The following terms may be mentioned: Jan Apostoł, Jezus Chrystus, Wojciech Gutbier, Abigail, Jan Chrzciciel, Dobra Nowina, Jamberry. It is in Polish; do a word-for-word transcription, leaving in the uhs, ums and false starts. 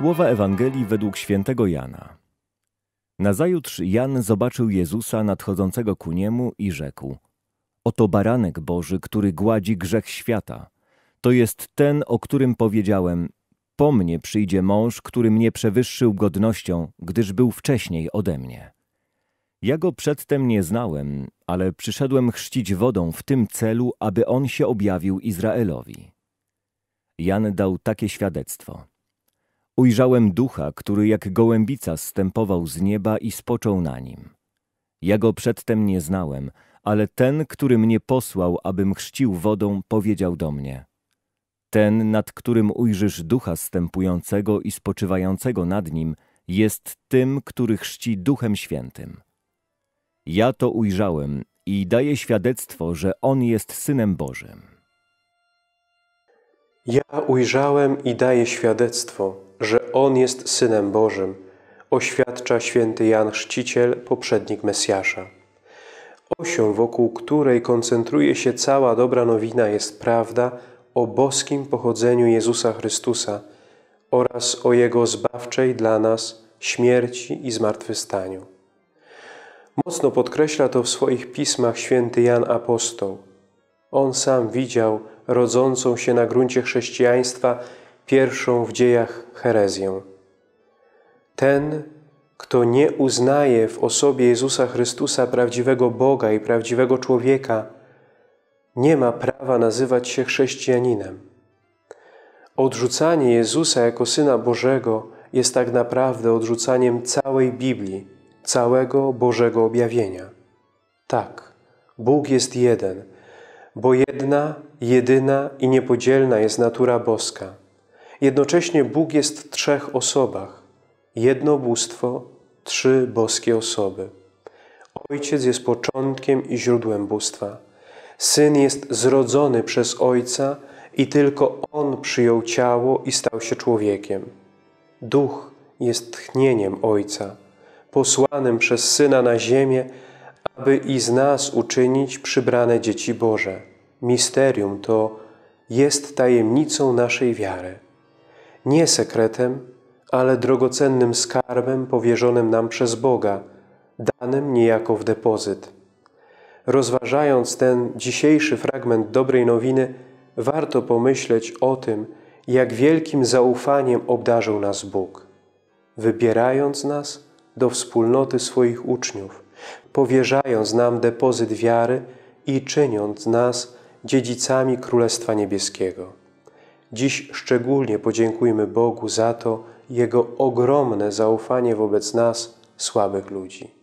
Słowa Ewangelii według świętego Jana. Nazajutrz Jan zobaczył Jezusa nadchodzącego ku niemu i rzekł: Oto baranek Boży, który gładzi grzech świata. To jest ten, o którym powiedziałem: po mnie przyjdzie mąż, który mnie przewyższył godnością, gdyż był wcześniej ode mnie. Ja go przedtem nie znałem, ale przyszedłem chrzcić wodą w tym celu, aby on się objawił Izraelowi. Jan dał takie świadectwo: Ujrzałem ducha, który jak gołębica zstępował z nieba i spoczął na nim. Ja go przedtem nie znałem, ale ten, który mnie posłał, abym chrzcił wodą, powiedział do mnie: Ten, nad którym ujrzysz ducha zstępującego i spoczywającego nad nim, jest tym, który chrzci Duchem Świętym. Ja to ujrzałem i daję świadectwo, że on jest Synem Bożym. Ja ujrzałem i daję świadectwo, że on jest Synem Bożym, oświadcza święty Jan Chrzciciel, poprzednik Mesjasza. Osią, wokół której koncentruje się cała dobra nowina, jest prawda o boskim pochodzeniu Jezusa Chrystusa oraz o Jego zbawczej dla nas śmierci i zmartwychwstaniu. Mocno podkreśla to w swoich pismach święty Jan Apostoł. On sam widział rodzącą się na gruncie chrześcijaństwa pierwszą w dziejach herezję. Ten, kto nie uznaje w osobie Jezusa Chrystusa prawdziwego Boga i prawdziwego człowieka, nie ma prawa nazywać się chrześcijaninem. Odrzucanie Jezusa jako Syna Bożego jest tak naprawdę odrzucaniem całej Biblii, całego Bożego objawienia. Tak, Bóg jest jeden, bo jedna, jedyna i niepodzielna jest natura boska. Jednocześnie Bóg jest w trzech osobach. Jedno bóstwo, trzy boskie osoby. Ojciec jest początkiem i źródłem bóstwa. Syn jest zrodzony przez Ojca i tylko On przyjął ciało i stał się człowiekiem. Duch jest tchnieniem Ojca, posłanym przez Syna na ziemię, aby i z nas uczynić przybrane dzieci Boże. Misterium to jest tajemnicą naszej wiary. Nie sekretem, ale drogocennym skarbem powierzonym nam przez Boga, danym niejako w depozyt. Rozważając ten dzisiejszy fragment dobrej nowiny, warto pomyśleć o tym, jak wielkim zaufaniem obdarzył nas Bóg, wybierając nas do wspólnoty swoich uczniów, powierzając nam depozyt wiary i czyniąc nas dziedzicami Królestwa Niebieskiego. Dziś szczególnie podziękujmy Bogu za to Jego ogromne zaufanie wobec nas, słabych ludzi.